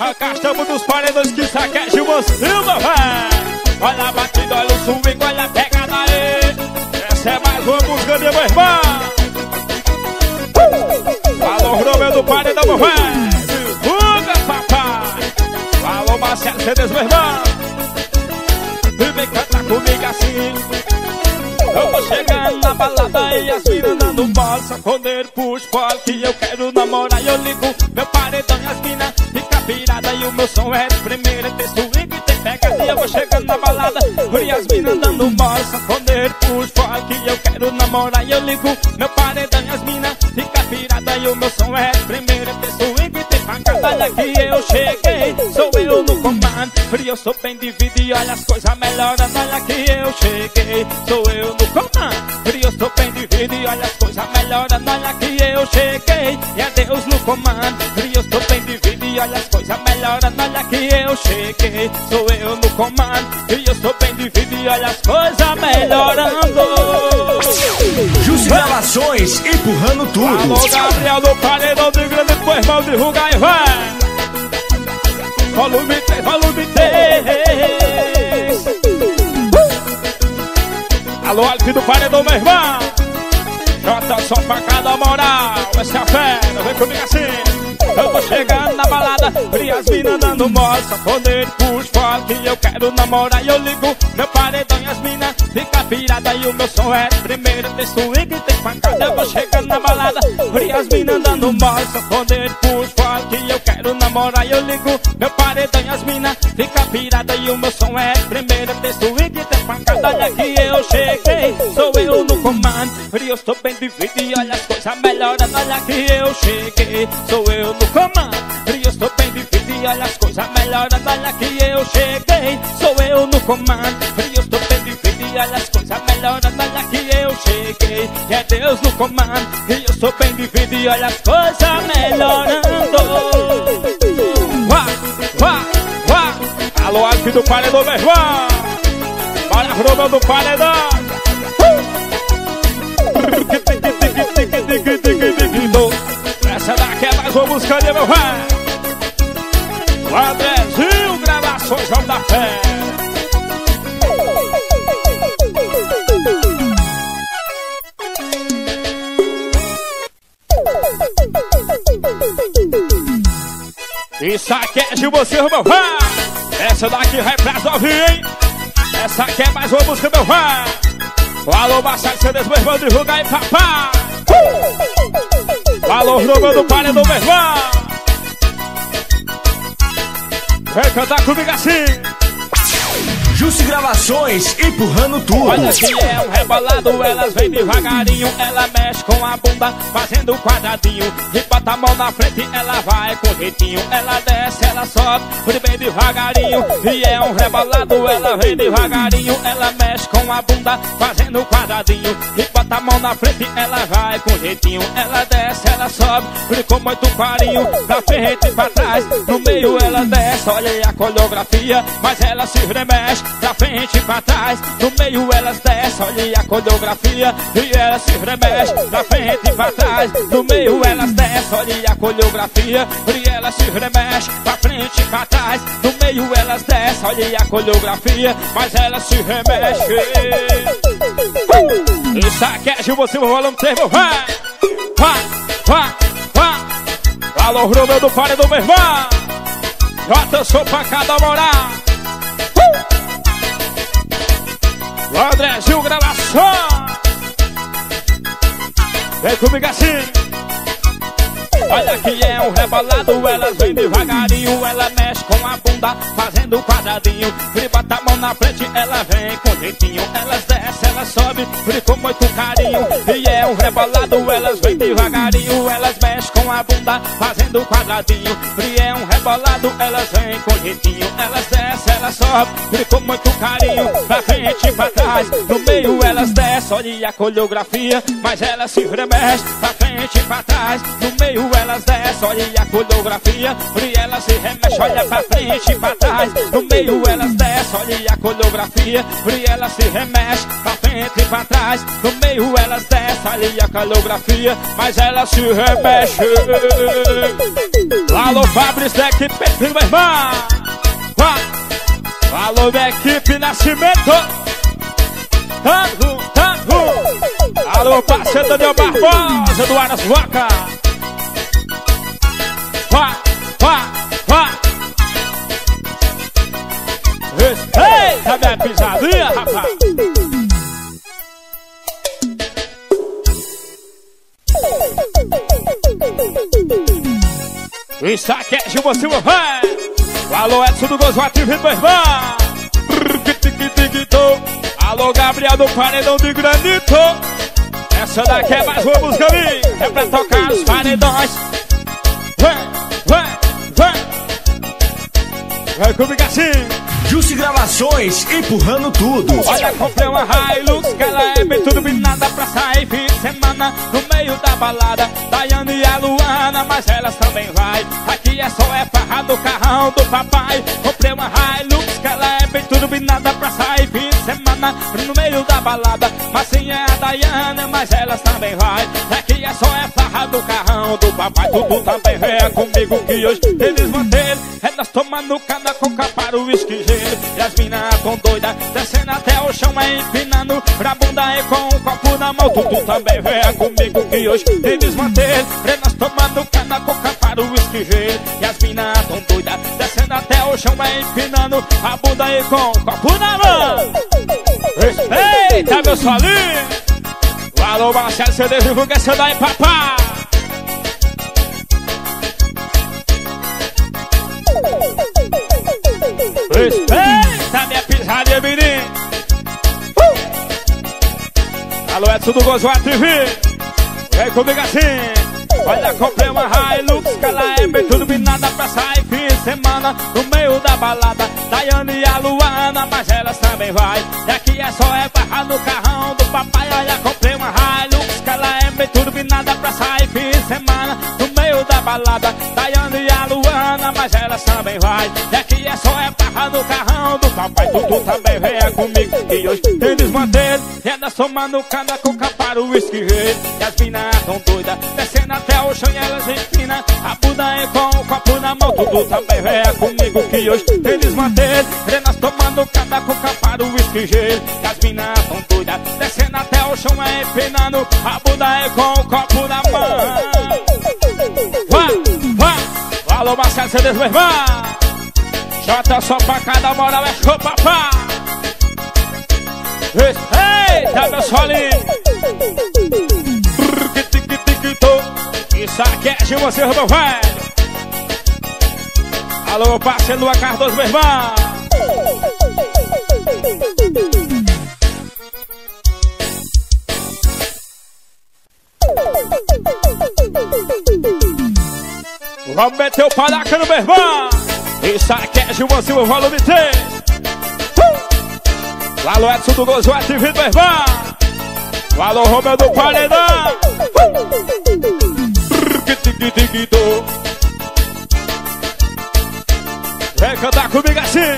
Arracastamos dos paredões que saqueia Gilvan Silva, vai! Olha a batida, olha o swing, olha a pegada aí. Essa é mais uma música de meu irmão. Alô, Romeu do paredão, vai! Divulga, papai! Alô, Marcelo, Cedes, meu irmão. E vem cantar comigo assim. Eu vou chegando na balada e as meninas não passam. Quando ele puxa forte, eu quero namorar. Eu ligo meu paredão e as meninas pirada, e o meu som é de primeira, tem swing e tem pegada. E eu vou chegando na balada, e as minas dando bolsa. Quando ele puxa forte, eu quero namorar. E eu ligo meu paredão e as minas fica pirada, e o meu som é de primeira, tem swing e tem pegada. Olha que eu cheguei, sou eu no comando, e eu sou bem dividido e olha as coisas melhoram. Olha que eu cheguei, sou eu no comando, e eu sou bem dividido e olha as coisas melhoram. Olha que eu cheguei, e é Deus no comando, e eu sou bem dividido e olha as coisas melhorando, olha que eu cheguei, sou eu no comando, e eu sou bem dividido, e olha as coisas melhorando. Justi Gravações, empurrando tudo. Alô, Gabriel do paredão de grande, pô, irmão, divulga e vai. Volume 3, volume 3. Alô, Alfio do paredão, meu irmão. Jota só pra cada moral, essa é a fera, vem comigo assim. Eu vou chegando na balada, e as minas dando moça. Quando ele puxa forte, eu quero namorar. E eu ligo meu paredão e as minas fica pirada, e o meu som é primeiro, tem swing e tem pancada. Eu vou chegando na balada, e as minas dando moça. Quando ele puxa forte, eu quero namorar. E eu ligo meu paredão e as minas fica pirada, e o meu som é primeiro, tem swing e tem pancada. Olha que eu cheguei, sou eu no comando, e eu estou bem dividido e olha as coisas melhorando. Olha que eu cheguei, sou eu no comando, e eu estou bem dividido e olha as coisas melhorando. Olha que eu cheguei, sou eu no comando, e eu estou bem dividido e olha as coisas melhorando. Olha que eu cheguei, e é Deus no comando, e eu estou bem dividido e olha as coisas melhorando. Vá, vá, vá. Alô, Alfio do paredão, meu irmão. Olha a Romeu do paredão. Essa daqui é mais uma música de meu velho. Andrezinho Gravações, vamos dar fé. Isso aqui é de você, meu velho. Essa daqui vai pra resolver, hein? Essa aqui é mais uma música, meu velho. Alô, Marcelo, Cedes, meu irmão, divulga aí, papai. Alô, Romeu do paredão, meu irmão. Vem cantar comigo assim. Justi Gravações, empurrando tudo. Olha que é um rebolado, elas vêm devagarinho. Ela mexe com a bunda, fazendo quadradinho. E bota a mão na frente, ela vai com jeitinho. Ela desce, ela sobe, vem devagarinho. E é um rebolado, ela vem devagarinho. Ela mexe com a bunda, fazendo quadradinho. E bota a mão na frente, ela vai com jeitinho. Ela desce, ela sobe, brincou muito carinho. Pra frente e pra trás, no meio ela desce. Olha aí a coreografia, mas ela se remexe. Pra frente e pra trás, no meio elas descem. Olha aí a coreografia, e ela se remexe. Pra frente e pra trás, no meio elas descem. Olha aí a coreografia, e ela se remexe. Pra frente e pra trás, no meio elas descem. Olha aí a coreografia, mas ela se remexe. Isso aqui é você, meu volume 3, meu vai. Vá, vá, vá. Alô, Romeu do paredão, meu irmão. Jota, sou pra cada morar. Andrezinho Gravações, vem comigo assim. Olha que é um rebolado, elas vêm devagarinho. Ela mexe com a bunda, fazendo quadradinho. E bota a mão na frente, ela vem com jeitinho. Elas descem, elas sobem, com muito carinho. E é um rebolado, elas vêm devagarinho. Elas mexem com a bunda, fazendo quadradinho. E é um rebolado, elas vêm com jeitinho. Elas descem, elas sobem, com muito carinho. Pra frente e pra trás, no meio elas descem. Olha a coreografia, mas elas se remexem. Pra frente e pra trás, no meio elas elas desce, olha a coreografia. E elas se remexe, olha pra frente e pra trás. No meio elas desce, olha a coreografia. E elas se remexe, pra frente e pra trás. No meio elas desce, olha a coreografia. Mas elas se remexem. Alô, Fabrício, da equipe Pedrinho, meu irmão. Alô, minha equipe Nascimento. Tanto, tanto. Alô, parceiro Daniel Barbosa do Aras Vaca. Vá, vá, vá. Respeita minha pisadinha, rapaz. Isso aqui é Gilvan Silva, vai. Alô, Edson do Gozo Ativo, meu irmão. Alô, Gabriel do Paredão de Granito. Essa daqui é mais uma música ali. É pra tocar os paredões. Vem, vem, vem. Vai comigo assim. Justi Gravações, empurrando tudo. Olha, comprei uma Hilux, que ela é bem turbinada pra sair fim de semana no meio da balada. Daiane e a Luana, mas elas também vai. Aqui é só é farra do carrão do papai. Comprei uma Hilux, que ela é bem turbinada pra sair fim de semana no meio da balada. Massinha é a Daiane, mas elas também vai. Aqui é só é farra do carrão do papai. Tudo também vem comigo que hoje tem desmantelo. Elas tomando cada coca para o uísque. E as minas tão doidas, descendo até o chão, é empinando pra bunda e com o copo na mão. Tu também vem comigo que hoje tem desmanteiro. Nós tomando cada coca para o uísque gelo. E as minas tão doidas, descendo até o chão, é empinando a bunda e com o copo na mão. Respeita, meu solinho. Alô, Marcelo, seu Deus, divulga essa daí, papá. Respeita minha pisadinha, menino. Alô, Edson do Gozo TV. Vem comigo assim. Olha, comprei uma Hilux, que ela é bem turbinada pra sair fim de semana no meio da balada. Daiane e a Luana, mas elas também vai. E aqui é só é barra no carrão do papai. Olha, comprei uma Hilux, que ela é bem turbinada pra sair fim de semana no meio da balada. Daiane e a Luana, mas elas também vai. E aqui é só é barra no carrão do papai. Tudo também vem comigo que hoje tem desmantelo. E elas tomando cada coca para o uísque gelo. E as minas tão doidas, descendo até o chão, e elas empinam a bunda e com o copo na mão. Tudo também vem comigo que hoje tem desmantelo. E elas tomando cada coca para o uísque gelo. E as minas tão doidas, descendo até o chão, é empinando a bunda e com o copo na mão. Vá, vá. Alô, Marcelo, você meu irmão. Jota só pra cada moral, é show, papá. Respeita, meu solinho. Isso aqui é de você, meu velho. Alô, parceiro Lua Cardoso, meu irmão. Vamos meter o palaca no meu irmão. Isso aqui é Gilvan Silva, volume 3. Alô, Edson do Gozo Ativo, meu irmão. Alô, Romeu do Paredão. Vem cantar comigo assim.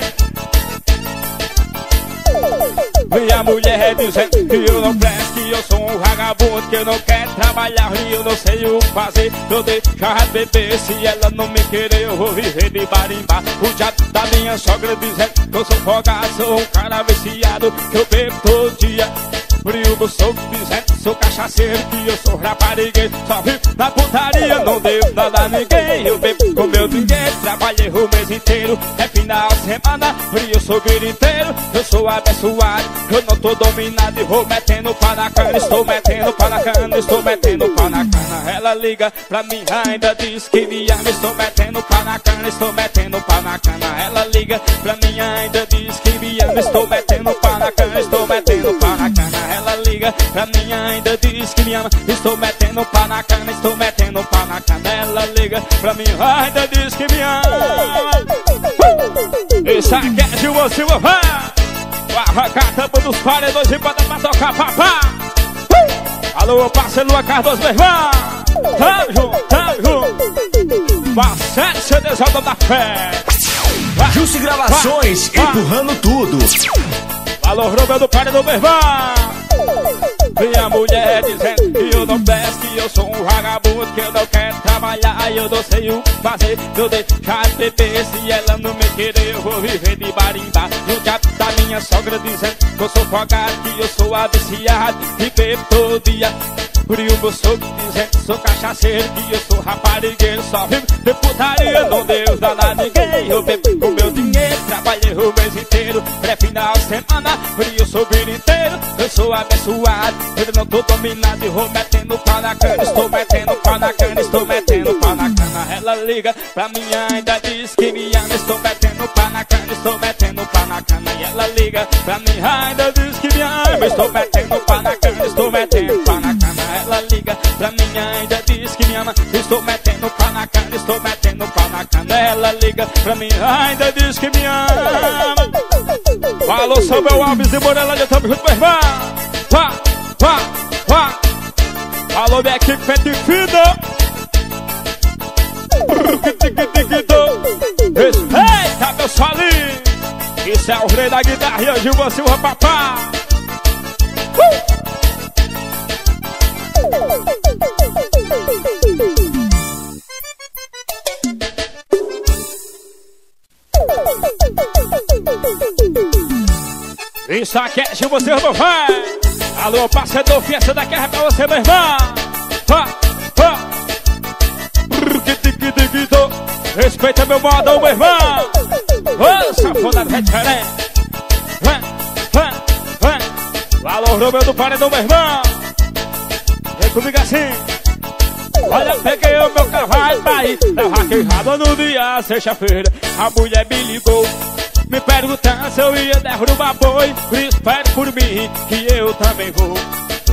Minha mulher dizendo que eu não presto, que eu sou um vagabundo, que eu não quero trabalhar e eu não sei o que fazer. Eu deixo a beber, se ela não me querer eu vou viver de bar em bar. O jato da minha sogra dizendo que eu sou folgado, sou um cara viciado, que eu bebo todo dia. Frio do sol dizendo que sou cachaceiro, que eu sou raparigueiro, só vivo na putaria. Não devo nada a ninguém, eu bebo com meu dinheiro. Trabalhei o mês inteiro, é final de semana, frio, eu sou griteiro. Eu sou abençoado, eu não tô dominado e vou metendo pau na cana. Estou metendo pau na cana, estou metendo pau na cana. Ela liga pra mim, ainda diz que me ama. Estou metendo pau na cana, estou metendo pau na cana. Ela liga pra mim, ainda diz que me ama. Estou metendo pau na cana, estou metendo pau na cana. Ela liga pra mim, ainda diz que me ama. Estou metendo pau na cana, estou metendo pau na cana. Ela liga pra mim, ainda diz que me ama. Isso aqui é de você, meu pai. Arrancar a tampa dos paredões e bota pra tocar, papá. Alô, parceiro Lua Cardoso, meu irmão. Tamo junto, tamo junto. você desanda da fé. Jussi Gravações, vai, empurrando vai. Tudo. Alô, Rubel do Pai do meu irmão. Minha mulher dizendo que eu não peço, que eu sou um vagabundo, que eu não quero trabalhar, eu não sei o que fazer, eu deixar de beber. Se ela não me querer, eu vou viver de barimba. E o diabo da minha sogra dizendo que eu sou fogado, que eu sou aviciado, e bebo todo dia. E o meu sogro dizendo que sou cachaceiro, que eu sou raparigueiro, só vivo de putaria. Não Deus dá lá ninguém, eu bebo o meu dinheiro, trabalhei o mês inteiro, pré-final semana, frio subir inteiro. Eu sou abençoado, eu não tô dominado, e vou metendo pau na cana, estou metendo pau na cana, estou metendo pau na cana. Ela liga pra mim, ainda diz que me ama, estou metendo pau na cana, estou metendo pau na cana. E ela liga pra mim, ainda diz que me ama, estou metendo pau na cana, estou metendo pau na cana. Ela liga pra mim, ainda diz que me ama, estou metendo pau na cana, estou metendo pau na cana. Ela liga pra mim, ainda diz que me ama. Falou, sou meu Alves de Morela, já tamo junto, meu irmão. Vá, vá, vá. Falou, minha equipe fé de vida. Eita, meu salinho. Isso é o rei da guitarra, e o Gilvan Silva, papá. Isso aqui é Gilvan Silva, vai. Alô, parceiro, fiesta da guerra pra você, meu irmão. Vá, vá. Respeita meu modão, meu irmão. Ô, safona retiré. Vã, vã, vã. Alô, Rubel do Paredão, meu irmão. Comigo assim, olha, peguei o meu cavalo pra ir na vaquejada no dia sexta-feira. A mulher me ligou, me perguntando se eu ia derrubar boi. Espera por mim, que eu também vou.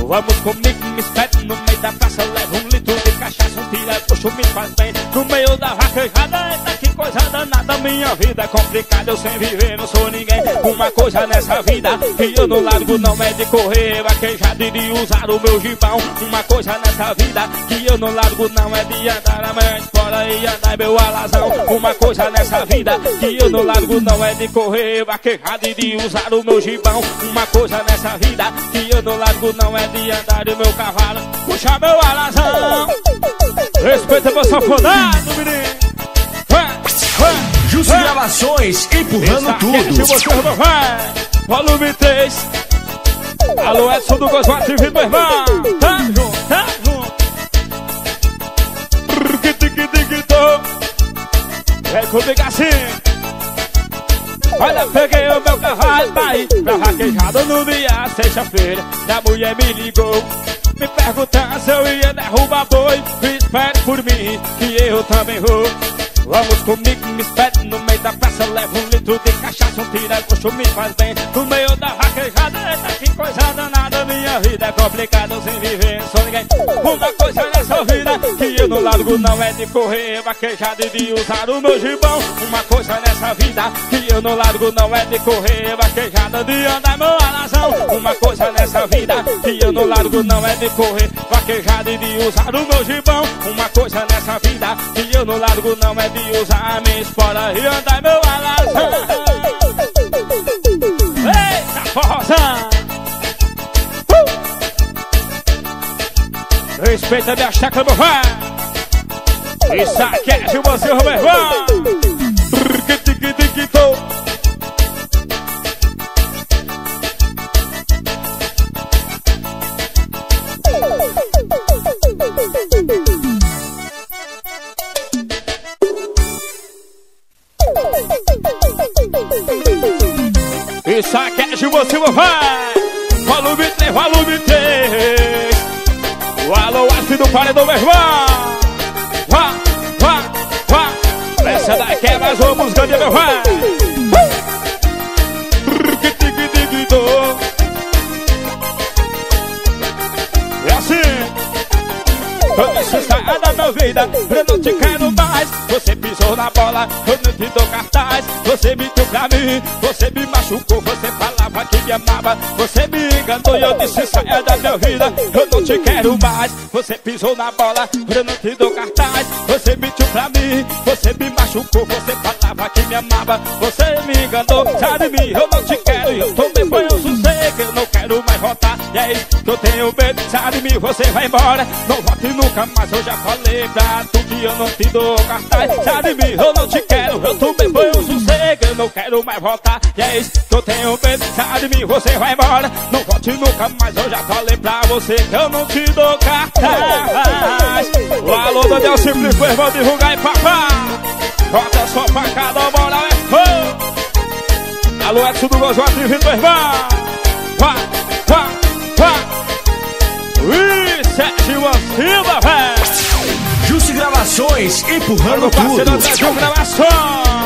Vamos comigo, me espera no meio da praça. Levo um litro de cachaça, um tira, puxo, me faz bem. No meio da vaquejada, eita, que coisa danada. Minha vida é complicada, eu sem viver não sou ninguém. Uma coisa nessa vida que eu não largo, não é de correr vaquejada e de usar o meu gibão. Uma coisa nessa vida que eu não largo, não é de andar a mãe fora e andar meu alazão. Uma coisa nessa vida que eu não largo, não é de correr vaquejada e de usar o meu gibão. Uma coisa nessa vida que eu não largo, não é de andar do meu cavalo, puxa meu alazão. Respeita meu safonado, menino. Jussi Gravações, empurrando tudo. Volume 3. Alô, Edson do Gosmar, te vindo, meu irmão. Tá junto, tá junto. É comigo assim. Olha, peguei o meu cavalo pra ir pra vaquejada no dia sexta-feira. A mulher me ligou, me perguntando se eu ia derrubar boi. Espere por mim, que eu também vou. Vamos comigo, me espere no meio da praça. Levo um litro de cachaça, um tira, puxo, me faz bem. No meio da vaquejada, eita, que coisa danada. Minha vida é complicada, eu sem viver, sou ninguém. Uma coisa nessa vida que eu não largo, não é de correr vaquejada e de usar o meu gibão. Uma coisa nessa vida que eu não largo, não é de correr vaquejada, de andar meu alazão. Uma coisa nessa vida que eu não largo, não é de correr vaquejada e de usar o meu gibão. Uma coisa nessa vida que eu não largo, não é de e usar minha espora e andar meu alazão. Eita, forrozão. Respeita minha chácara, meu pai. Isso aqui é Gilvan Silva, meu irmão. Isso aqui é Gilvan Silva, vai. Volume 3, volume 3. O alô, arte do paredão, meu irmão. Vá, vá, vá. Essa daqui é mais uma música de meu pai. É assim. Toda sexta-feira da minha vida, eu não te quero mais. Você pisou na bola, eu não te dou cartaz. Você mentiu pra mim, você me machucou. Você falava que me amava, você me enganou. E eu disse, saia da minha vida, eu não te quero mais. Você pisou na bola, eu não te dou cartaz. Você mentiu pra mim, você me machucou. Por você falava que me amava, você me enganou. Sabe-me, eu não te quero, eu tô depois, eu sossego, que eu não quero mais voltar. E aí que eu tenho medo, sabe-me, você vai embora. Não volte nunca mais, eu já falei pra tu que eu não te dou cartaz. Sabe-me, eu não te quero, eu tô depois, eu sossego, eu não quero mais voltar. E aí que eu tenho medo, sabe-me, você vai embora. Não volte nunca mais, eu já falei pra você que eu não te dou cartaz. O alô do Daniel Simples, foi irmão de Rugai e Papá. Bota só pra cada bola, é fã. Alô, Edson do Gozote, vindo, meu irmão. Vá, vá, vá. Ui, Gilvan Silva, véi. Justi Gravações, empurrando tudo. Justi Gravações.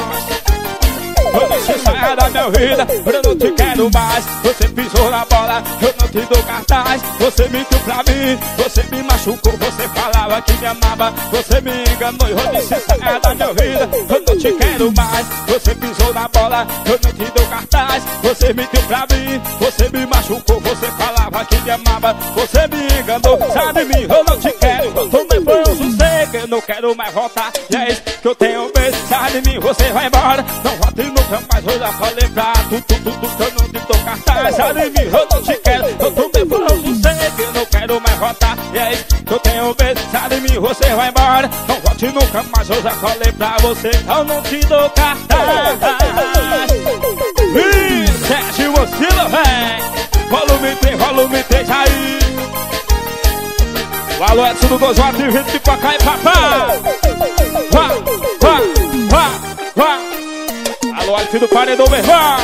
Você saia da minha vida, eu não te quero mais. Você pisou na bola, eu não te dou cartaz. Você mentiu pra mim, você me machucou. Você falava que me amava, você me enganou. Eu disse, saia da minha vida, eu não te quero mais. Você pisou na bola, eu não te dou cartaz. Você mentiu pra mim, você me machucou. Você falava que me amava, você me enganou. Sabe-me, eu não te quero, eu tô depois, eu sossego, eu não quero mais voltar. E é isso que eu tenho medo, sabe-me, você vai embora. Não volte nunca. Mas eu já falei pra tu, eu não te dou cartaz. Sabe-me, eu não te quero, eu tô depois, eu sossego, eu não quero mais voltar. E é isso que eu tenho medo, sabe-me, você vai embora. Não volte nunca mais, eu já falei pra você, eu não te dou cartaz. E Sérgio Oscila, véi. Volume 3 aí. O alô Edson do Gozote, vindo de Pacá e Papá. Vá, vá, vá, vá. Alô, Alfio do Paredão, meu irmão.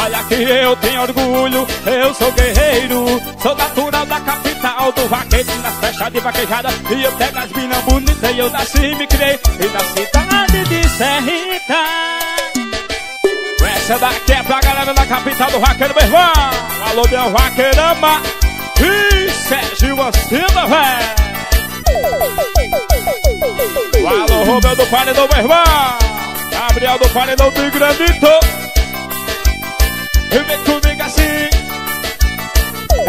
Olha que eu tenho orgulho, eu sou guerreiro. Sou natural da capital do vaqueiro. Nas festas de vaquejada e eu pego as minas bonitas. E eu nasci e me criei e na cidade de Serrita. Essa daqui é pra galera da capital do vaqueiro, meu irmão. Alô, meu vaqueirama. E Sérgio Silva, véi. Alô, Romeu do Paredão, meu irmão. Gabriel do Paredão de Granito. E vem comigo assim.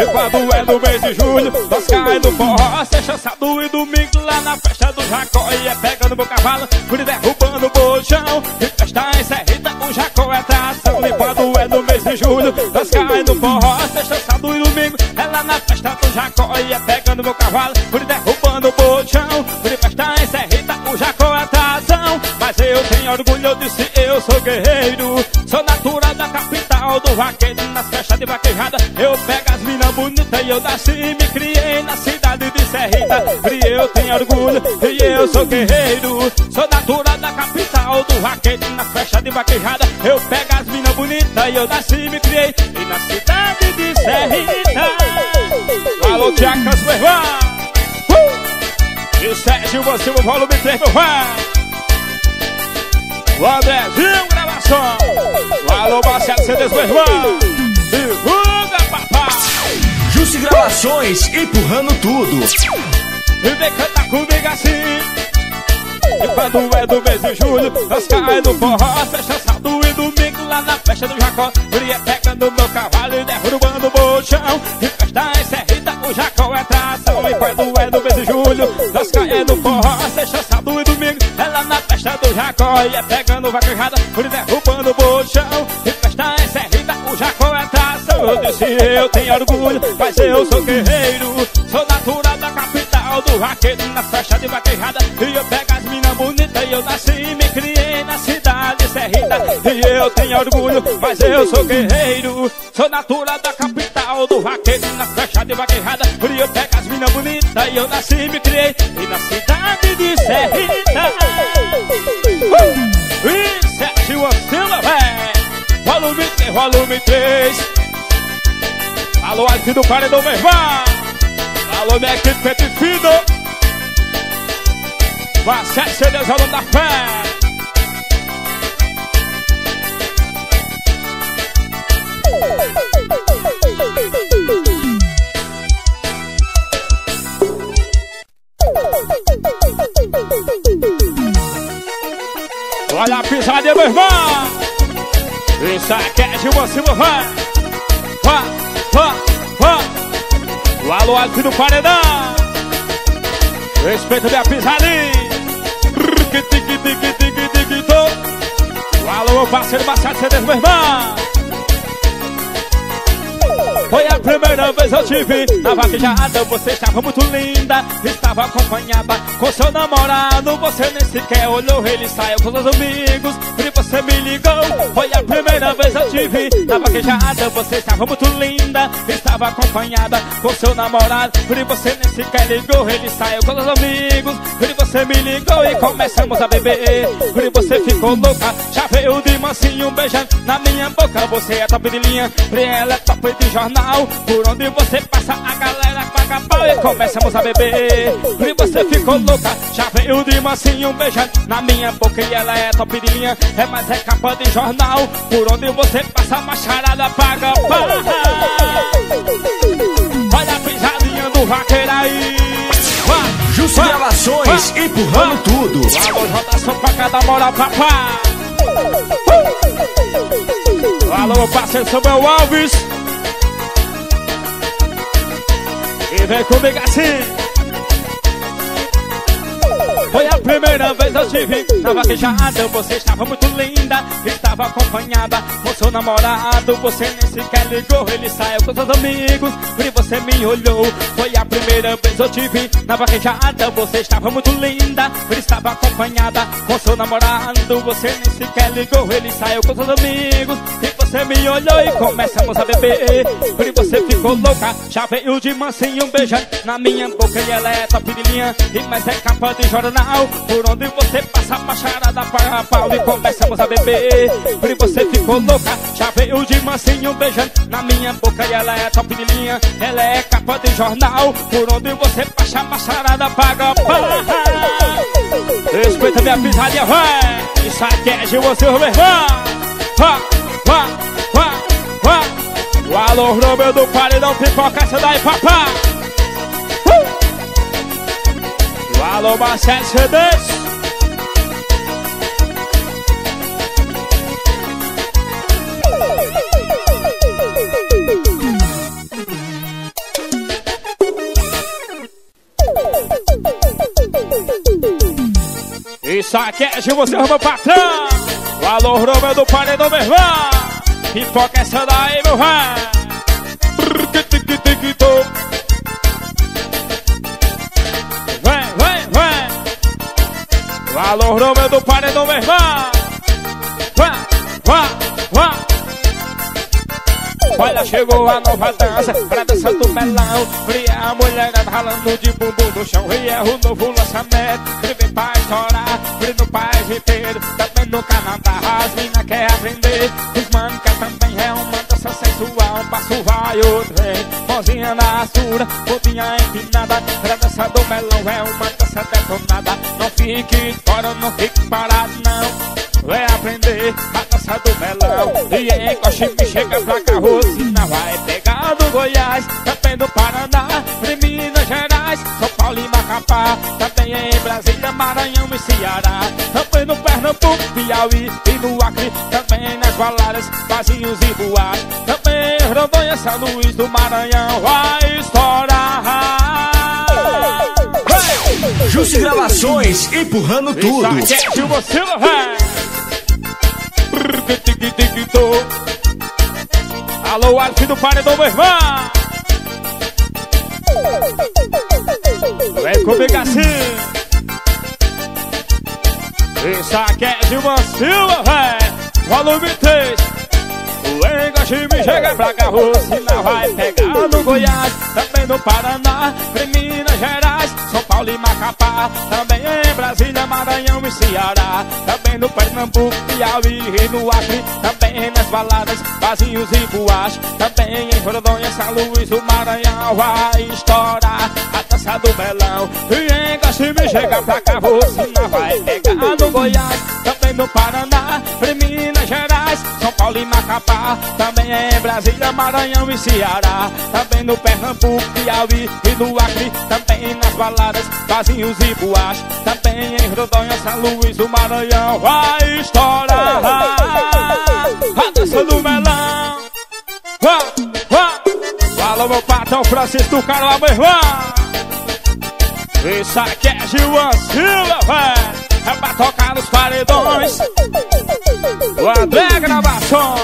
E quando é do mês de julho, nós caímos no forró. Sexta, sábado e domingo lá na festa do Jacó. E é pegando meu cavalo, fui derrubando o bojão. E festa em Serrita, o Jacó é tração. E quando é do mês de julho, nós caímos no forró. Sexta, sábado e domingo é lá na festa do Jacó. E é pegando meu cavalo, fui derrubando o bojão. E festa em Serrita, o Jacó é tração. Mas eu tenho orgulho, eu disse, eu sou guerreiro. Sou natural da capital do vaqueiro. Nas festas de vaquejada, eu pego as minas bonita, e eu nasci e me criei na cidade de Serrita. E eu tenho orgulho, e eu sou guerreiro. Sou natural da capital do vaqueiro. Na festa de vaquejada, eu pego as minas bonitas. E eu nasci e me criei, e na cidade de Serrita. Alô, Tiacas, meu irmão. E Sérgio, você o volume 3, meu irmão. O Andrezinho, gravação. Alô, Marcelo Cedes, meu irmão. Divulga, papá. Justi Gravações, empurrando tudo. E vem cantar comigo assim. E quando é do mês de julho, nós caímos no forró. Sexta, sábado e domingo lá na festa do Jacó. Bria pegando meu cavalo e derrubando o bojão. E festa em Serrita, o Jacó é tração. E quando é do mês de julho, nós caímos no forró. Sexta, sábado e domingo é lá na festa do Jacó. E é pegando vaquejada, bria derrubando o bojão. E festa em Serrita, o Jacó é tração. Eu disse, eu tenho orgulho, mas eu sou guerreiro. Sou natural da capital do vaqueiro. Na festa de vaquejada, e eu pego as minas bonitas. E eu nasci e me criei na cidade de Serrita. E eu tenho orgulho, mas eu sou guerreiro. Sou natural da capital do vaqueiro. Na festa de vaquejada, e eu pego as minas bonitas. E eu nasci e me criei, e na cidade de Serrita. E Sérgio Oscila, véi. Volume 3, volume 3. Alô, Alfio do Paredão, meu irmão. Alô, minha equipe Petifido. Marcelo Cedes, aluno da fé. Olha a pisadinha, meu irmão. Isso aqui é Gilvan Silva, vai. Vai, vai, vai. O alô aqui do paredão. Respeita minha pisadinha. O alô, meu parceiro, baixado CD, meu irmão. Foi a primeira vez eu te vi na vaquejada, você estava muito linda. Estava acompanhada com seu namorado, você nem sequer olhou, ele saiu com seus amigos e você me ligou. Foi a primeira vez eu te vi na vaquejada, você estava muito linda. Estava acompanhada com seu namorado e você nem sequer ligou, ele saiu com seus amigos e você me ligou e começamos a beber. E você ficou louca, já veio de mansinho beijando na minha boca. Você é top de linha e ela é top de jornal. Por onde você passa a galera paga pau e começamos a beber. E você ficou louca, já veio de mansinho beijando na minha boca. E ela é top de linha, é mais é capa de jornal. Por onde você passa a macharada paga pau. Olha a pisadinha do vaqueiro aí. Justo Gravações, empurrando tudo. Alô, rotação pra cada moral, papá. Alô, parceiro Samuel Alves. E vem comigo assim. Foi a primeira vez eu te vi na vaquejada, você estava muito linda. Estava acompanhada com seu namorado, você nem sequer ligou, ele saiu com seus amigos e você me olhou. Foi a primeira vez eu te vi na vaquejada, você estava muito linda. Estava acompanhada com seu namorado, você nem sequer ligou, ele saiu com seus amigos e você me olhou e começamos a beber. E você ficou louca, já veio de mansinho beijando na minha boca. E ela é top de linha e mais é capa de jornal. Por onde você passa a macharada para pau e começamos a beber. E você ficou louca, já veio de mansinho beijando na minha boca. E ela é top de linha, ela é capa de jornal. Por onde você passa a macharada paga pau. Respeita minha pisadinha, vai. Isso aqui é Gilvan Silva, meu irmão. Vá, vá, vá, vá. O alô, Romeu do paredão, pipoca essa daí, papá. Alô, Marcelo Cedes. Isso aqui é de você, meu patrão. O alô, Romeu do paredão, meu irmão. Pipoca essa daí, meu velho. Alô, Romeu do paredão, meu irmão. Vá, vá, vá. Olha, chegou a nova dança pra dança do melão. E a mulher ralando de bumbum no chão. E é o novo lançamento que vem pra estourar. E no país inteiro, também no Canadá. As mina quer aprender. Os manca também é uma dança sensual. Um passo vai, outro vem. Mãozinha na assura, botinha empinada. Pra dança do melão é uma dança detonada. Não fique fora, não fique parado, não. Vai aprender a dança do melão. E aí, coxinha chega pra carrocinha. Vai pegar do Goiás, também do Paraná, de Minas Gerais, São Paulo e Macapá. Também em Brasília, Maranhão e Ceará. Também no Pernambuco, Piauí e no Acre. Também nas baladas, vazios e boates. Também em Rondônia, São Luís do Maranhão. Vai estourar. Justo Gravações, empurrando tudo. Alô, Alfim do paredão, meu irmão. Vem comigo assim. Isso aqui é Gilvan Silva, véi. Volume 3. O engaixime chega pra carrocinha, vai pegar no Goiás, também no Paraná, em Minas Gerais, São Paulo e Macapá, também em Brasília, Maranhão e Ceará, também no Pernambuco, Piauí e no Acre, também nas baladas, vazios e boates, também em Rondônia, São Luís, o Maranhão, vai estourar a dança do melão. E engaixime chega pra carrocinha, vai pegar no Goiás, também no Paraná, em Minas Gerais, São Paulo Paulo e Macapá, também é em Brasília, Maranhão e Ceará, também no Pernambuco, Piauí e no Acre, também nas baladas, barzinhos e boates, também em Rondônia, São Luís do Maranhão, vai estourar a dança do melão. Alô meu patrão Francisco do Carla, meu irmão. Isso aqui é Gilvan Silva, véi. É pra tocar nos paredões. O André Gravação.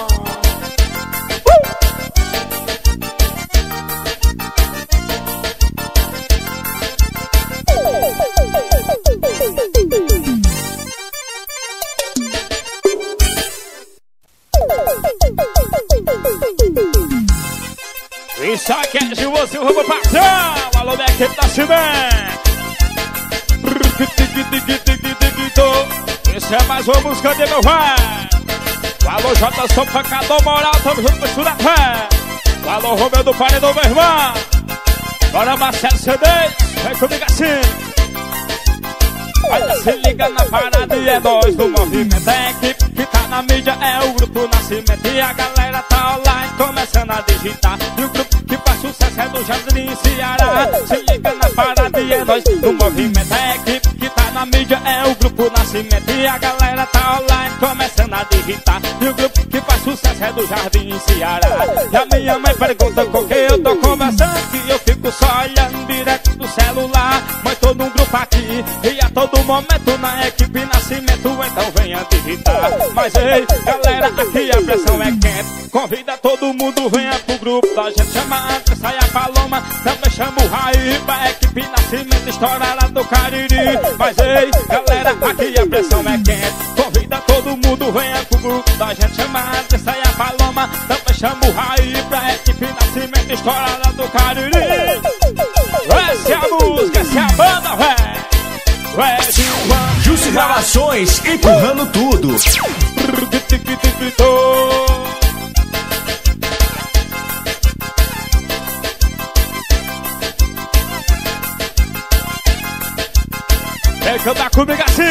Isso aqui é Gilvan Silva, meu patrão. Alô da equipe da Cimento. Isso é mais uma música de meu véio. Alô Jota, sou pancador moral, tamo junto misturado, véio. Alô Romeu do Paredão, meu irmão. Bora Marcelo C10, vem comigo assim. Olha, se liga na parada e é nós do movimento. É a equipe que tá na mídia, é o grupo Nascimento. E a galera tá online começando a digitar. E o grupo que faz sucesso é do Jardim Ceará. Se liga na parada e é nós do movimento. É a equipe na mídia é o grupo Nascimento. E a galera tá online começando a digitar. E o grupo que faz sucesso é do Jardim Ceará. E a minha mãe pergunta com quem eu tô conversando, que eu fico só olhando direto do celular. Mas tô num grupo aqui e a todo momento na equipe Nascimento, então venha digitar. Mas ei, galera, aqui a pressão é quente. Convida todo mundo, venha pro grupo da gente. Chama a Andressa e a Paloma, também chama o Raí pra equipe Nascimento estourar lá do Cariri. Mas ei, galera, aqui a pressão é quente. Convida todo mundo, venha pro grupo da gente. Chama a Andressa e a Paloma, também chama o Raí pra equipe Nascimento estourar lá do Cariri. Essa é a música, essa é a banda, véi. Jussi Gravações, empurrando tudo. Vem cantar comigo assim.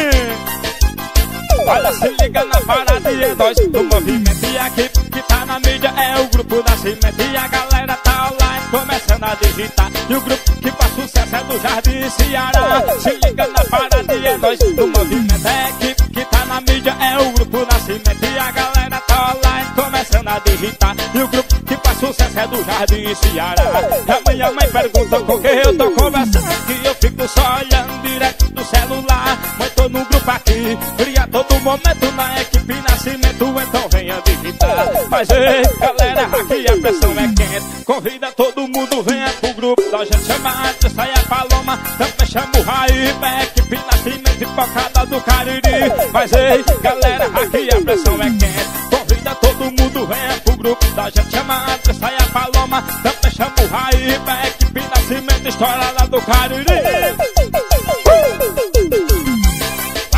Olha, se liga na parada e é nós do movimento. E a equipe que tá na mídia é o grupo Nascimento. E a galera tá online começando a digitar. E o grupo que faz sucesso é do Jardim Ceará. Se liga na parada e é nós do movimento. É a equipe que tá na mídia é o grupo Nascimento. E a galera tá online começando a digitar. E o grupo que faz sucesso é do Jardim Ceará. E a minha mãe pergunta com quem eu tô conversando, que eu fico só olhando direto do celular. Mas tô no grupo aqui, cria todo momento na equipe Nascimento, então venha digitar. Mas ei, galera, aqui a pressão é quente. Convida todo mundo, venha pro grupo da gente. Chama a Andressa e a Paloma, também chama o Raí pra equipe Nascimento e focada do Cariri. Mas ei, galera, aqui a pressão é quente. Convida todo mundo, venha pro grupo da gente. Chama a Andressa e a Paloma, também chama o Raí pra equipe Nascimento estoura lá do Cariri.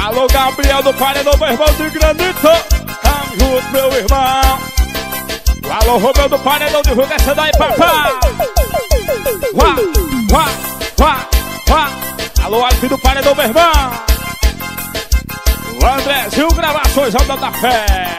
Alô Gabriel do Paredão, meu irmão de granito, tamo junto, meu irmão. Alô Romeu do Paredão, divulga essa daí, papai. Uá, uá, uá, uá. Alô Alfim do Paredão, meu irmão. O Andrezinho Gravações, Onda da Fé.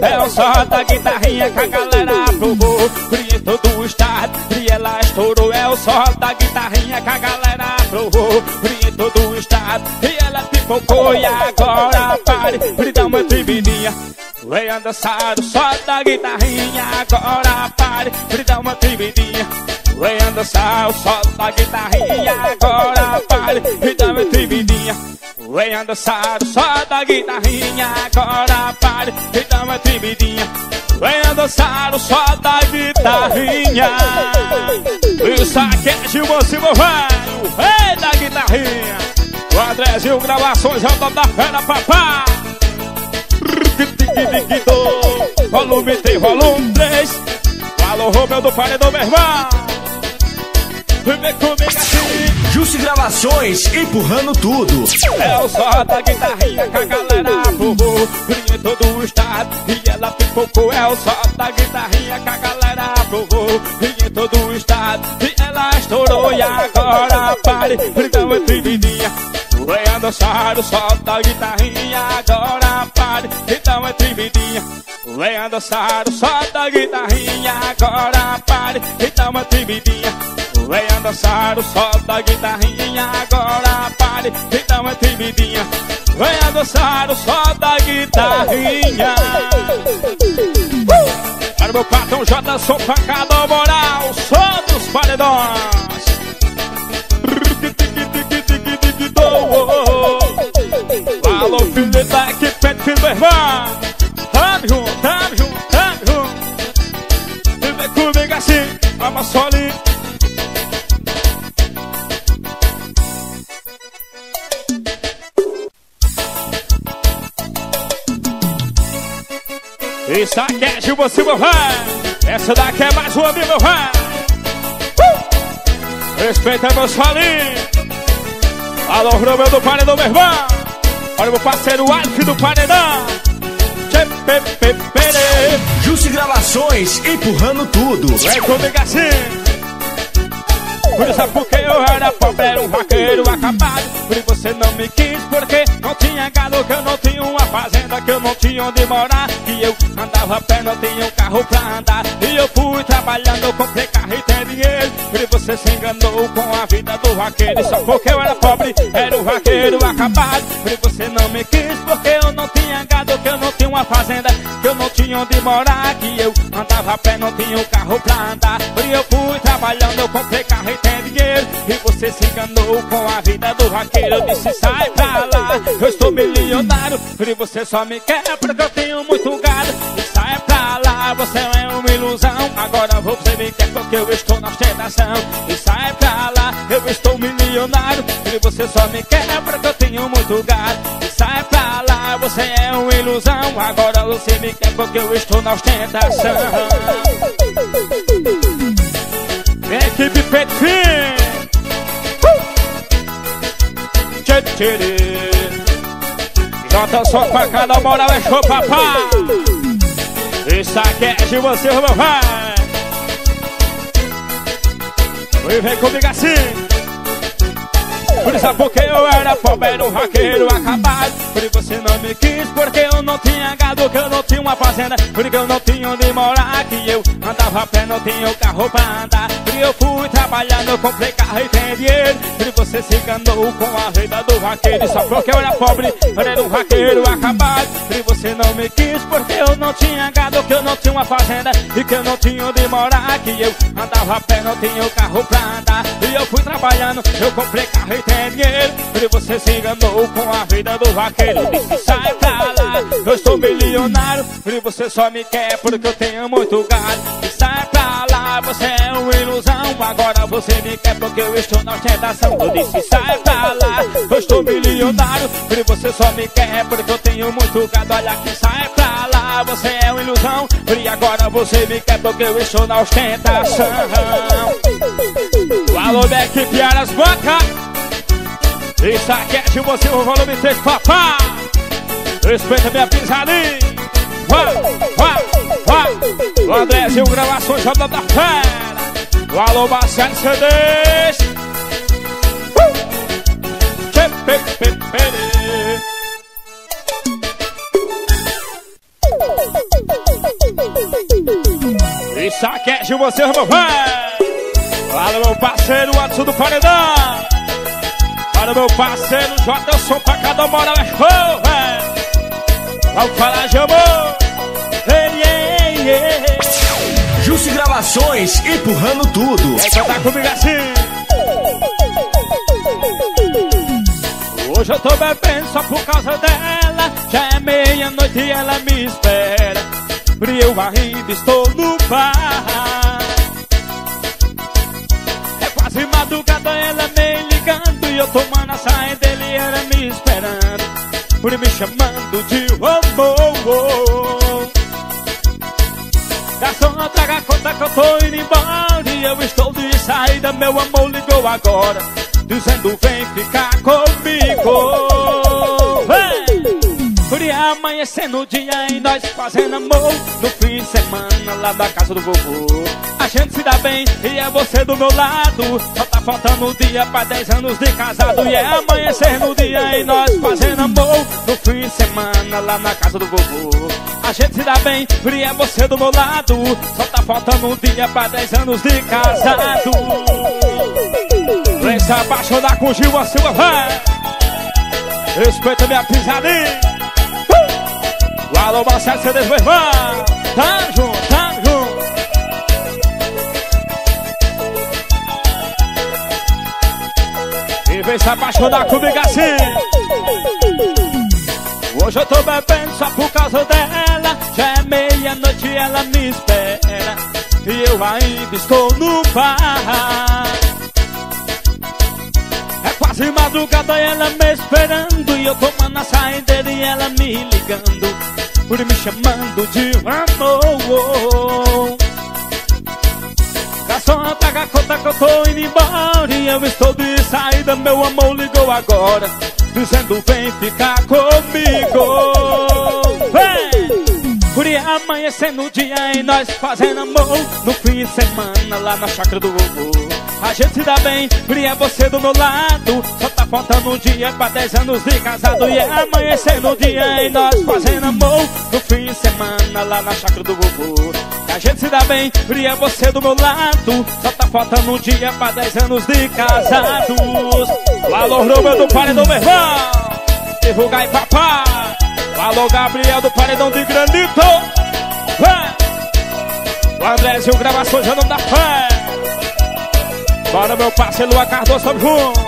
É o som da guitarrinha que a galera aprovou, cria todo o estado e ela estourou. É o som da guitarrinha que a galera aprovou, cria todo o estado e ela pipocou. E agora pare, brindão uma trividinha, venha dançar o som da guitarrinha. Agora pare, brindão uma trividinha, venha dançar o som da guitarrinha. Agora pare, brindão uma trividinha, venha dançar o som da guitarrinha. Agora pare, brindão uma trividinha, venha dançar o som da guitarrinha. Isso aqui é Gilvan Silva, o rei da guitarrinha. O Andrezinho Gravações, é o dono da fera, papá. Volume 3, volume 3. Alô, Romeu do Paredão, meu irmão. Vem comigo assim. Jussi Gravações, empurrando tudo. É o som da guitarrinha que a galera aprovou. amor, em todo o estado, e ela pipocou, é o sol da guitarrinha que a galera aprovou, em todo o estado, e ela estourou, e agora pare, brigou entre menininha, venha dançar o sol da guitarrinha, agora pare, então entre menininha, venha dançar o sol da guitarrinha, agora pare, então entre menininha. Venha dançar o sol da guitarrinha, agora pare, então é tremidinha. Venha dançar o sol da guitarrinha. Para meu patrão J, som pancadão moral, som dos paredões. Alô, filho, tá aqui, pede, filho, meu irmão. Tamo junto, tamo junto, tamo junto. E vem comigo assim, vamos solinho. Isso aqui é Gilvan Silva, vai. Essa daqui é mais uma, meu vai. Respeita meus falinhos. Alô, Romeu do Paredão, meu irmão. Olha meu parceiro Alf do Paredão. Justi Gravações, empurrando tudo. Vem comigo assim. Pois é porque eu era pobre, era um vaqueiro acabado. Por você não me quis, porque não tinha galo, que eu não tinha uma fazenda, que eu não tinha onde morar, que eu andava a pé, não tinha um carro pra andar. E eu fui trabalhando, eu comprei carro e tem dinheiro. E você se enganou com a vida do vaqueiro. E só porque eu era pobre, era um vaqueiro acabado. E você não me quis, porque eu não tinha gado, que eu não tinha uma fazenda, que eu não tinha onde morar, que eu andava a pé, não tinha um carro pra andar. E eu fui trabalhando, eu comprei carro e tem dinheiro. E você se enganou com a vida do vaqueiro. Eu disse, sai pra lá, eu estou milionário. E você só me quer porque eu tenho muito gado. E sai pra lá, você é uma ilusão. Agora você me quer porque eu estou na ostentação. E sai pra lá, eu estou milionário. E você só me quer porque eu tenho muito gado. E sai pra lá, você é uma ilusão. Agora você me quer porque eu estou na ostentação. Equipe Petfim. Jota só com a cara moral, é show, papai. Isso aqui é de você, meu pai. E vem comigo assim. Por isso é porque eu era pobre, era um vaqueiro acabado. Por isso você não me quis, porque eu não tinha gado, que eu não tinha uma fazenda, porque eu não tinha onde morar, que eu andava a pé, não tinha um carro pra andar. E eu fui trabalhando, eu comprei carro e tem dinheiro. E você se enganou com a vida do vaqueiro. E só porque eu era pobre, eu era um vaqueiro acabado. E você não me quis, porque eu não tinha gado, que eu não tinha uma fazenda, e que eu não tinha onde morar, que eu andava a pé, não tinha um carro pra andar. E eu fui trabalhando, eu comprei carro e tem dinheiro. E você se enganou com a vida do vaqueiro. Disse, sai pra lá, eu estou milionário. E você só me quer porque eu tenho muito gado. E sai pra lá, você é uma ilusão. Agora você me quer porque eu estou na ostentação. Eu disse, sai pra lá, eu estou milionário. E você só me quer porque eu tenho muito gado. Olha que sai pra lá, você é uma ilusão. E agora você me quer porque eu estou na ostentação. Alô, Beck, Piaras, Boca. Isso aqui é de você, o volume 3, papá. Respeita minha pisadinha. Vai, vai, vai. O Andrézinho, Gravações, Roda da Fera. O alô, Marcelo CDs. Isso aqui é de você, meu velho. Alô, meu parceiro, Adson do Paredão. Para meu parceiro, Jota, eu sou pra cada moral, é show, velho. Vamos falar de amor. Hey, yeah, yeah. Justi Gravações, empurrando tudo. Vai cantar comigo assim. Hoje eu tô bebendo só por causa dela. Já é meia-noite e ela me espera. E eu ainda estou no bar. É quase madrugada, ela me ligando. E eu tomando a saia dele e ela me esperando. Por me chamando de amor. Garçom, traga a conta que eu tô indo embora. E eu estou de saída, meu amor ligou agora, dizendo vem ficar comigo. Vem! Amanhecendo o dia e nós fazendo amor. No fim de semana lá da casa do vovô, a gente se dá bem e é você do meu lado. Só tá faltando o dia pra 10 anos de casado. E é amanhecendo o dia e nós fazendo amor. No fim de semana lá na casa do vovô, a gente se dá bem e é você do meu lado. Só tá faltando um dia pra 10 anos de casado. Vem se apaixonar com Gilvan Silva, vai! Respeita minha pisadinha. Alô, Marcelo, você deixa o irmão. Tá junto, tá junto. E vem se apaixonar comigo assim. Hoje eu tô bebendo só por causa dela. Já é meia-noite e ela me espera. E eu ainda estou no bar. É quase madrugada e ela me esperando. E eu tomando a saideira e ela me ligando, por me chamando de amor. Garçom, traga a conta que eu tô indo embora. E eu estou de saída, meu amor ligou agora, dizendo vem ficar comigo. Vem! Curia amanhecendo o dia e nós fazendo amor. No fim de semana lá na chácara do vovô, a gente se dá bem, curia você do meu lado. Só tá faltando um dia pra 10 anos de casado. E é amanhecendo o dia e nós fazendo amor. No fim de semana lá na chácara do vovô, a gente se dá bem, fria você do meu lado. Só tá faltando um dia pra 10 anos de casados. Alô, Roma do paredão, meu irmão, divulgar e papá. Alô, Gabriel do paredão de granito. Vem! O Andrézinho gravações já não dá fé. Bora, meu parceiro Lua Cardoso, tamo junto.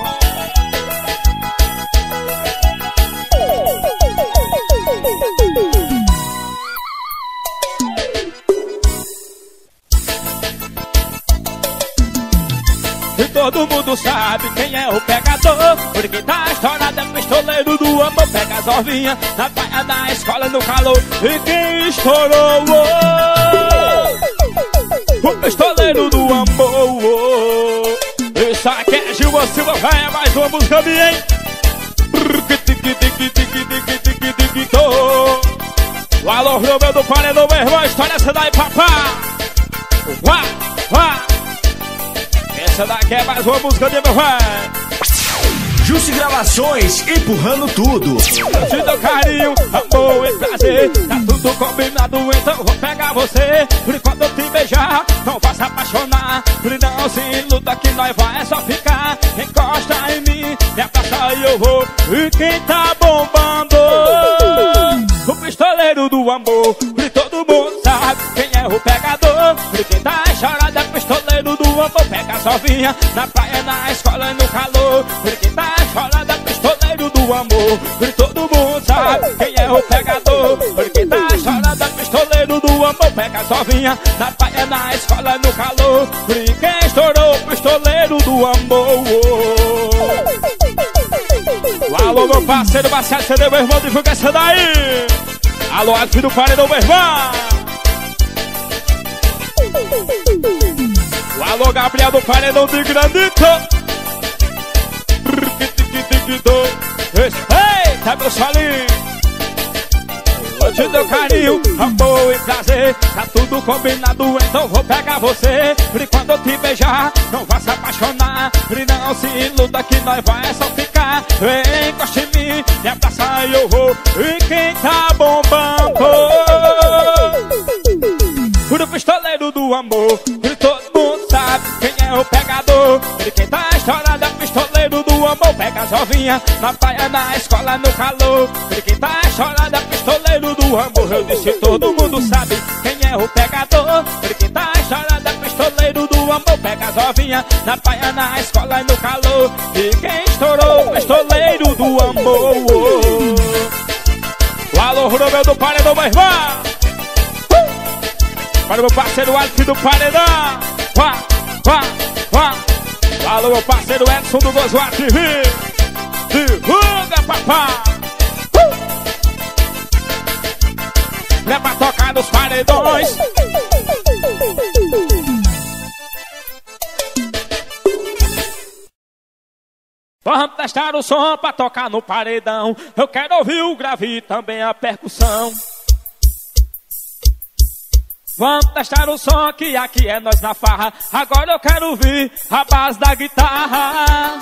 Todo mundo sabe quem é o pegador, porque tá estourada, pistoleiro do amor. Pega as novinha na praia da escola no calor. E quem estourou? Oh, o pistoleiro do amor. Isso aqui é Gilvan Silva, vai mais uma música minha, hein? O alô, Romeu do paredão, meu irmão, história essa daí, papá. Vá, vá. Essa daqui é mais uma música de meu pai. Juste Gravações, empurrando tudo. Eu te dou carinho, amor e prazer. Tá tudo combinado, então vou pegar você. Por enquanto eu te beijar, não vai se apaixonar. Por não se iluda que nós vai é só ficar. Encosta em mim, me abraça e eu vou. E quem tá bombando? O pistoleiro do amor. E todo mundo sabe quem é o pegador. E quem tá chorando é pistoleiro do amor. Pega a sovinha na praia, na escola e no calor. Porque tá chorando é pistoleiro do amor. E todo mundo sabe quem é o pegador. Porque tá chorando é pistoleiro do amor. Pega a sovinha na praia, na escola e no calor. Porque estourou o pistoleiro do amor. Alô, meu parceiro Marcelo, você deu, meu irmão, divulga essa daí. Alô, as filhas do paredão, meu irmão. Alô, Gabriel do paredão de granito. Respeita, meu solinho. Eu te dou carinho, amor e prazer. Tá tudo combinado, então vou pegar você. E quando eu te beijar, não vai se apaixonar. E não se iluda que nós vai é só ficar. Encosta em mim, me abraça e eu vou. E quem tá bombando? O pistoleiro do amor. E todo mundo sabe quem é o pegador. E quem tá estourado é o pistoleiro do amor. Pega as novinha na praia, na escola, no calor. E quem tá estourado é o pistoleiro do amor. Eu disse, todo mundo sabe quem é o pegador. E quem tá estourado é o pistoleiro do amor. Pega as novinha na praia, na escola e no calor. E quem estourou o pistoleiro do amor. O alô, Romeu do paredão, meu irmão. Para o meu parceiro Alfio do paredão. Vá, vá, vá. Alô, meu parceiro Edson do Gozoá TV. Divulga, papá. Leva a tocar nos paredões. Vamos testar o som pra tocar no paredão. Eu quero ouvir o grave e também a percussão. Vamos testar o som que aqui é nós na farra. Agora eu quero ouvir a base da guitarra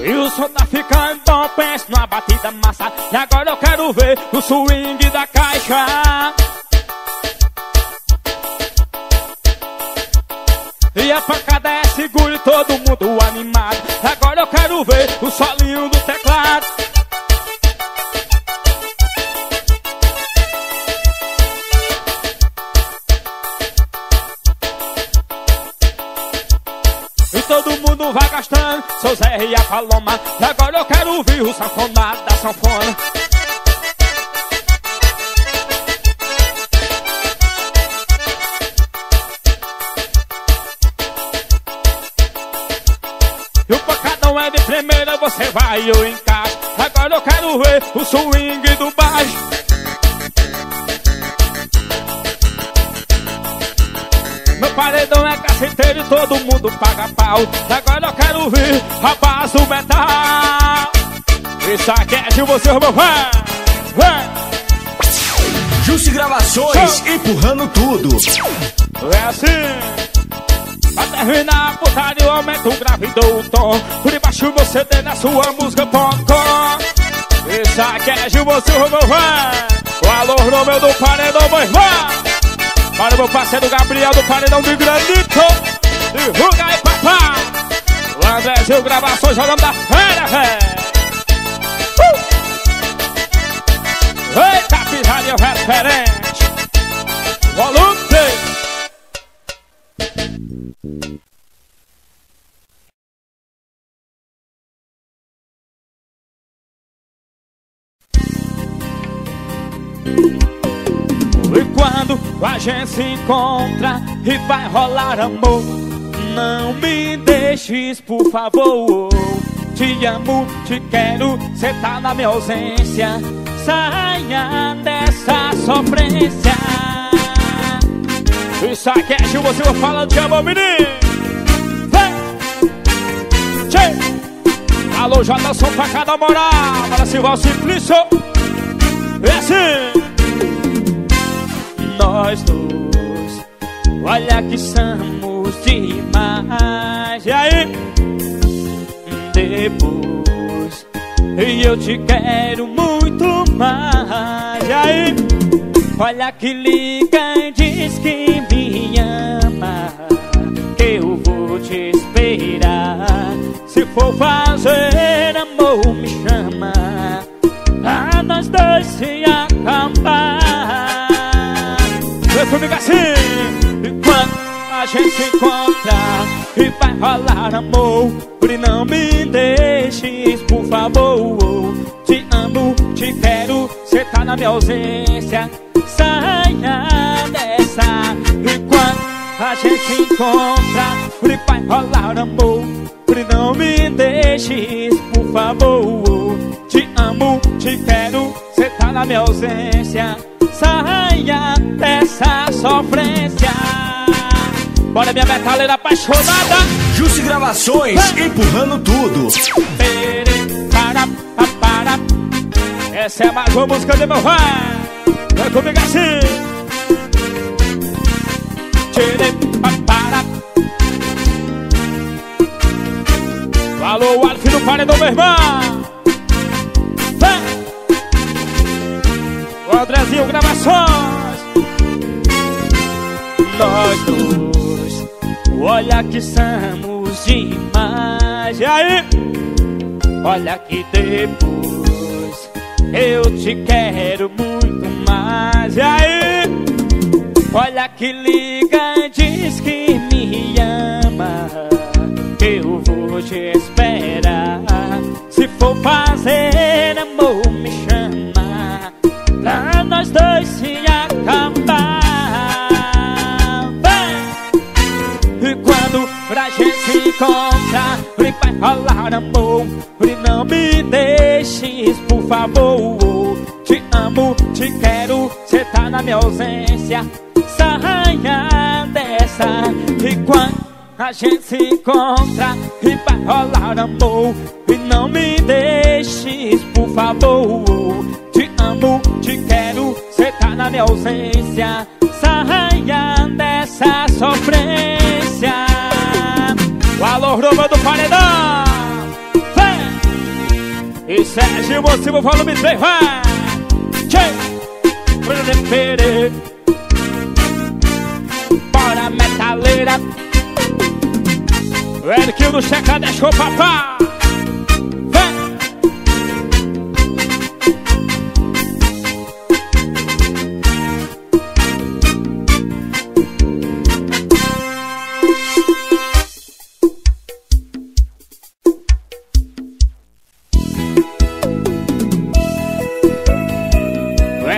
e o som tá ficando bom, penso numa batida massa. E agora eu quero ver o swing da caixa e a pancada é segura e todo mundo animado. E agora eu quero ver o solinho do teclado. Todo mundo vai gastando, sou Zé e a Paloma. E agora eu quero ouvir o sanfonado da sanfona. E o pancadão é de primeira, você vai e eu encaixo. Agora eu quero ver o swing do baixo. Meu paredão é caceteiro e todo mundo paga pau. E agora eu quero ver a base do metal. Isso aqui é de você, meu velho. Justi Gravações, empurrando tudo. É assim. Pra terminar a putaria eu aumento o grave e dou o tom. Por debaixo você tem na sua música.com. Isso aqui é de você, meu velho. O alô no meu do paredão, meu irmão. Para o meu parceiro Gabriel do Paredão do Granito. Divulga aí, papai. O Andrézinho Gravações jogando da fera, velho. Eita, pisadinha referente. Volume 3. Quando a gente se encontra e vai rolar amor, não me deixes, por favor. Te amo, te quero, cê tá na minha ausência. Saia dessa sofrência. Isso aqui é Gil, você vai falar de amor, menino. Vem! Tchê! Alô, Jadson, pra cada moral. Para se você impliciou. É assim. Nós dois, olha que somos demais. E aí? Depois, eu te quero muito mais. E aí? Olha que liga e diz que me ama, que eu vou te esperar. Se for fazer amor, me chama, pra nós dois se acabar. Vem comigo assim. E quando a gente se encontra e vai rolar amor, e não me deixes, por favor. Te amo, te quero, cê tá na minha ausência. Saia dessa. E quando a gente se encontra e vai rolar amor, e não me deixes, por favor. Te amo, te quero, cê tá na minha ausência. Saia dessa sofrência. Bora minha metaleira apaixonada. Justi Gravações, empurrando tudo. Essa é mais uma música de meu pai. Vai comigo assim. Alô, o Alf do Paredão, meu irmão. Andrézinho Gravações. Nós dois, olha que somos demais. E aí? Olha que depois eu te quero muito mais. E aí? Olha que liga e diz que me ama, eu vou te esperar. Se for fazer amor, me chama, pra nós dois se acabar. Vem! E quando pra gente se encontrar e vai rolar amor, e não me deixes, por favor. Te amo, te quero, cê tá na minha ausência. Saia dessa. E quando a gente se encontra e vai rolar amor. E não me deixes, por favor. Te amo, te quero, cê tá na minha ausência. Saia dessa sofrência. O alô, Roma do Paredão. Vem! E Sérgio Silva, volume 3, vai! Tchê! Bora, metaleira. O Eriquinho do Checa deixou papá. Vem!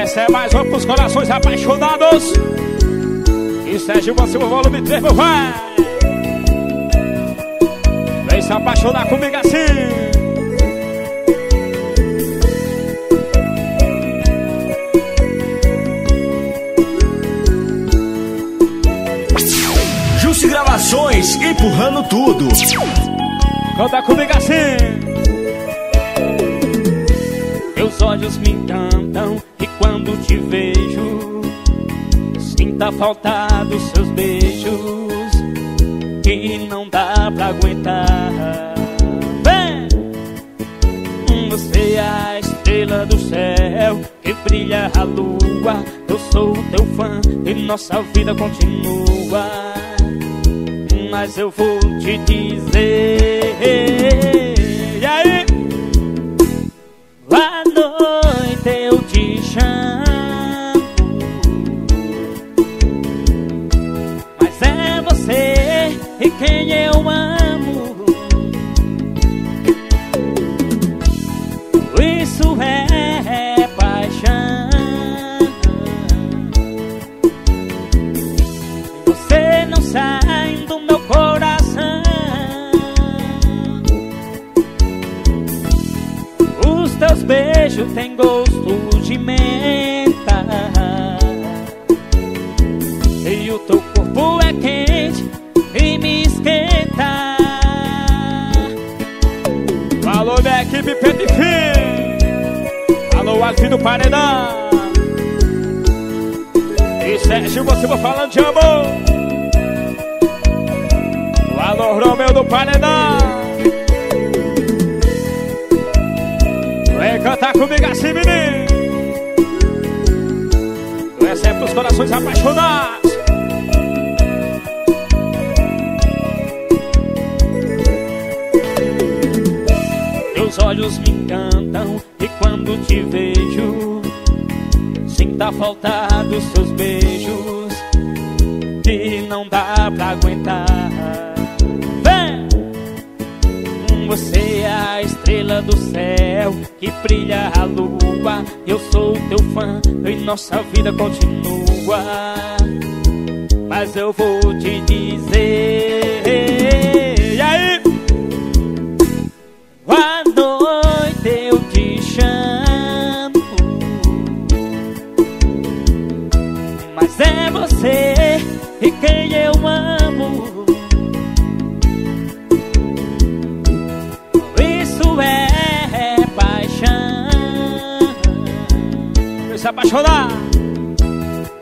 Essa é mais uma pros corações apaixonados. Sérgio Silva, volume 3, meu pai. Vem se apaixonar comigo assim. Justi Gravações, empurrando tudo. Canta comigo assim. Teus olhos me encantam e quando te vejo tá faltado dos seus beijos e não dá pra aguentar. Vem! Você é a estrela do céu que brilha a lua. Eu sou teu fã e nossa vida continua. Mas eu vou te dizer, e aí? À noite eu te chamo, quem eu amo. Isso é paixão. Você não sai do meu coração. Os teus beijos têm gosto de menta e o teu corpo é quente e me esquenta. Alô, minha equipe Pedro e Fim. Alô, Alfim do Paredão. E Sérgio Silva falando de amor. O alô, Romeu do Paredão. Vem cantar comigo assim, menino. Essa é pros corações apaixonados. Os olhos me encantam e quando te vejo sinto a falta dos seus beijos e não dá pra aguentar. Vem! Você é a estrela do céu que brilha a lua. Eu sou teu fã e nossa vida continua. Mas eu vou te dizer, e aí? À noite eu te chamo, mas é você e quem eu amo. Isso é paixão. Se apaixonar.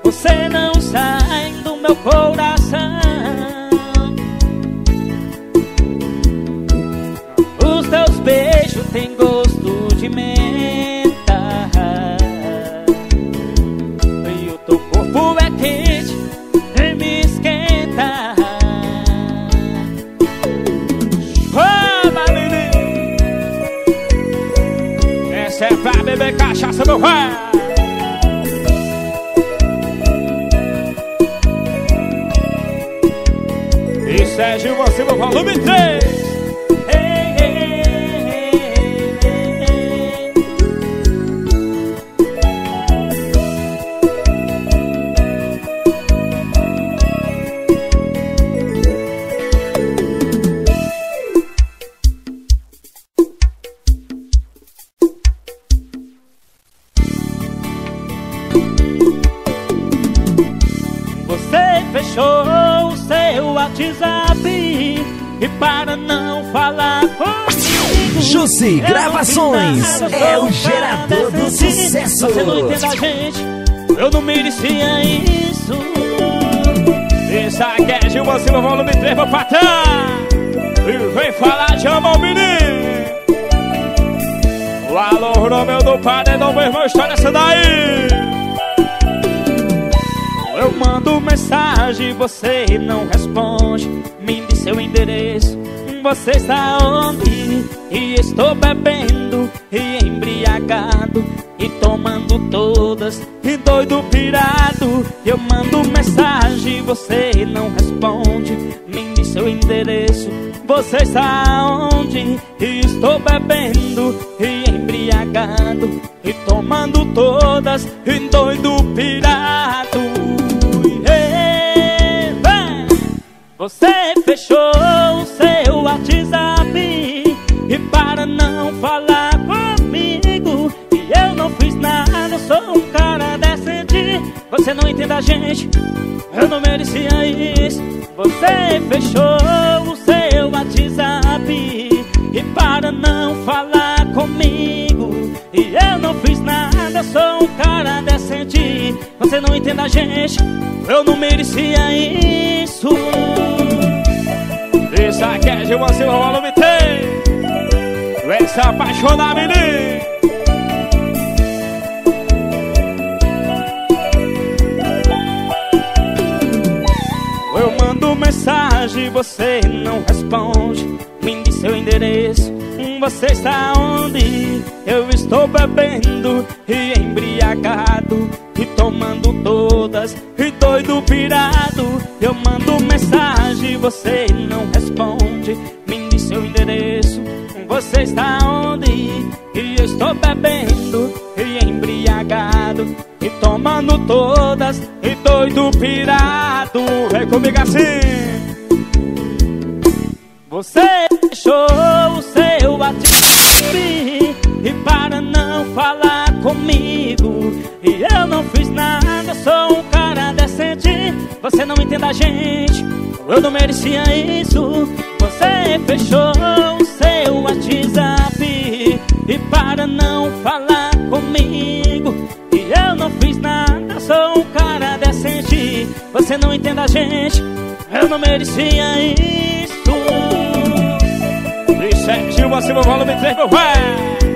Você não sai do meu coração. Teus beijos têm gosto de menta e o teu corpo é quente e me esquenta. Chama, menino. Essa é pra beber cachaça, meu pai. E Sérgio Silva, volume 3. WhatsApp e para não falar comigo. Jussi Gravações é o gerador do sucesso. Você não entende a gente, eu não merecia isso. Isso aqui é Gilvan Silva, volume 3, meu patrão. E vem falar, chama o menino. O alô, Romeu do Paredão, meu irmão, história essa daí. Eu mando mensagem, você não responde. Me diz seu endereço, você está onde? E estou bebendo e embriagado e tomando todas e doido pirado. Eu mando mensagem, você não responde. Me diz seu endereço, você está onde? E estou bebendo e embriagado e tomando todas e doido pirado. Você fechou o seu WhatsApp e para não falar comigo. E eu não fiz nada, eu sou um cara decente. Você não entende a gente, eu não merecia isso. Você fechou o seu WhatsApp e para não falar comigo. E eu não fiz nada, eu sou um cara decente. Você não entende a gente, eu não merecia isso. Isso aqui é Gilvan Silva, volume 3. Vem se apaixonar, menino. Eu mando mensagem, você não responde. Me diz seu endereço, você está onde? Eu estou bebendo e embriagado e tomando todas e doido pirado. Eu mando mensagem, você não responde. Me diz seu endereço, você está onde? E eu estou bebendo e embriagado e tomando todas e doido pirado. Vem comigo assim. Você fechou o seu WhatsApp e para não falar comigo. E eu não fiz nada, eu sou um cara decente. Você não entende a gente, eu não merecia isso. Você fechou o seu WhatsApp e para não falar comigo. E eu não fiz nada, eu sou um cara decente. Você não entende a gente, eu não merecia isso. Isso é Gilvan Silva, volume 3, meu véi.